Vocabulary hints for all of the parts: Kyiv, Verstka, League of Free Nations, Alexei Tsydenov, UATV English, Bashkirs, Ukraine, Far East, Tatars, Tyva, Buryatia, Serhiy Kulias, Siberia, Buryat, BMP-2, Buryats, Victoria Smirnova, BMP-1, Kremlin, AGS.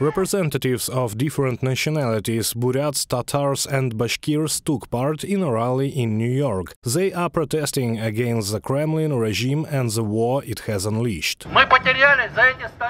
Representatives of different nationalities, Buryats, Tatars and Bashkirs, took part in a rally in New York. They are protesting against the Kremlin regime and the war it has unleashed.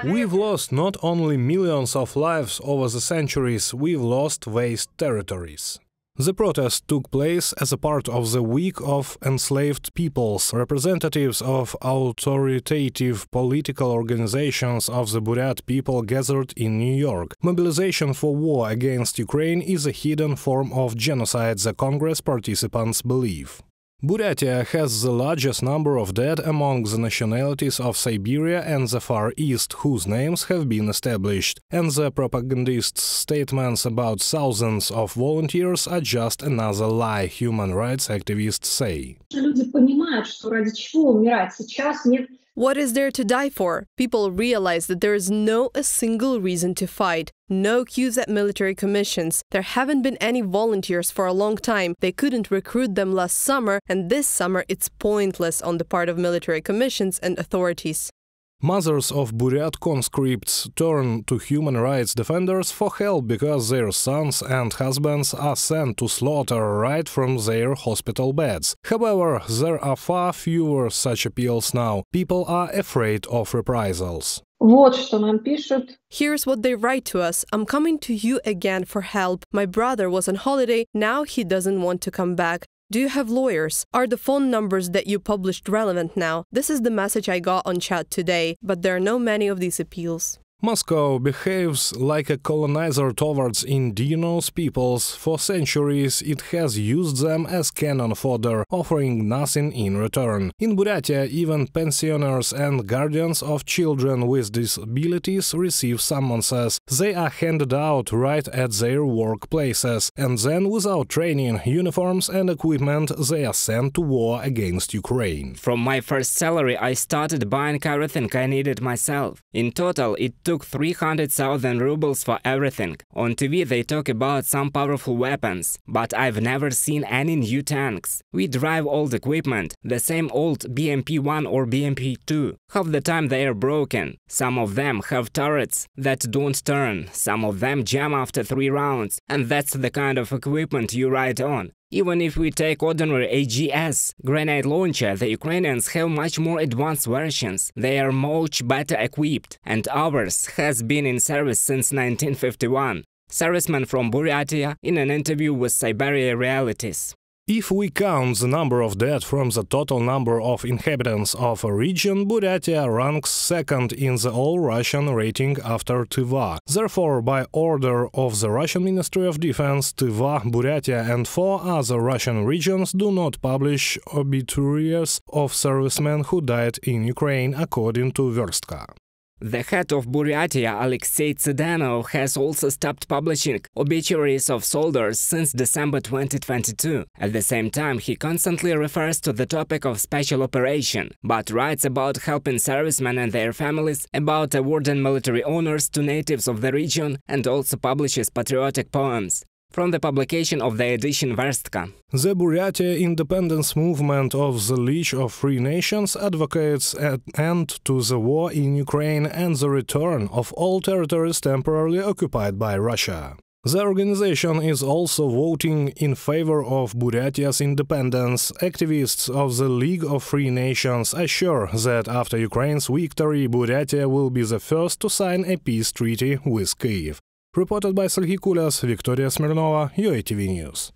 We've lost not only millions of lives over the centuries, we've lost vast territories. The protest took place as a part of the Week of Enslaved Peoples. Representatives of authoritative political organizations of the Buryat people gathered in New York. Mobilization for war against Ukraine is a hidden form of genocide, the Congress participants believe. Buryatia has the largest number of dead among the nationalities of Siberia and the Far East, whose names have been established, and the propagandists' statements about thousands of volunteers are just another lie, human rights activists say. What is there to die for? People realize that there is no a single reason to fight. No queues at military commissions. There haven't been any volunteers for a long time. They couldn't recruit them last summer, and this summer it's pointless on the part of military commissions and authorities. Mothers of Buryat conscripts turn to human rights defenders for help because their sons and husbands are sent to slaughter right from their hospital beds. However, there are far fewer such appeals now. People are afraid of reprisals. Here's what they write to us. I'm coming to you again for help. My brother was on holiday, now he doesn't want to come back. Do you have lawyers? Are the phone numbers that you published relevant now? This is the message I got on chat today, but there are no many of these appeals. Moscow behaves like a colonizer towards indigenous peoples. For centuries it has used them as cannon fodder, offering nothing in return. In Buryatia, even pensioners and guardians of children with disabilities receive summonses. They are handed out right at their workplaces, and then without training, uniforms and equipment they are sent to war against Ukraine. From my first salary I started buying everything I needed myself. In total it took 300,000 rubles for everything. On TV they talk about some powerful weapons, but I've never seen any new tanks. We drive old equipment, the same old BMP-1 or BMP-2. Half the time they are broken. Some of them have turrets that don't turn, some of them jam after 3 rounds, and that's the kind of equipment you ride on. Even if we take ordinary AGS, grenade launcher, the Ukrainians have much more advanced versions. They are much better equipped, and ours has been in service since 1951. Serviceman from Buryatia in an interview with Siberia Realities. If we count the number of dead from the total number of inhabitants of a region, Buryatia ranks second in the all-Russian rating after Tyva. Therefore, by order of the Russian Ministry of Defense, Tyva, Buryatia and 4 other Russian regions do not publish obituaries of servicemen who died in Ukraine, according to Verstka. The head of Buryatia, Alexei Tsydenov, has also stopped publishing obituaries of soldiers since December 2022. At the same time, he constantly refers to the topic of special operation, but writes about helping servicemen and their families, about awarding military honors to natives of the region, and also publishes patriotic poems. From the publication of the edition Verstka. The Buryatia independence movement of the League of Free Nations advocates an end to the war in Ukraine and the return of all territories temporarily occupied by Russia. The organization is also voting in favor of Buryatia's independence. Activists of the League of Free Nations assure that after Ukraine's victory, Buryatia will be the first to sign a peace treaty with Kyiv. Reported by Serhiy Kulias, Victoria Smirnova, UATV News.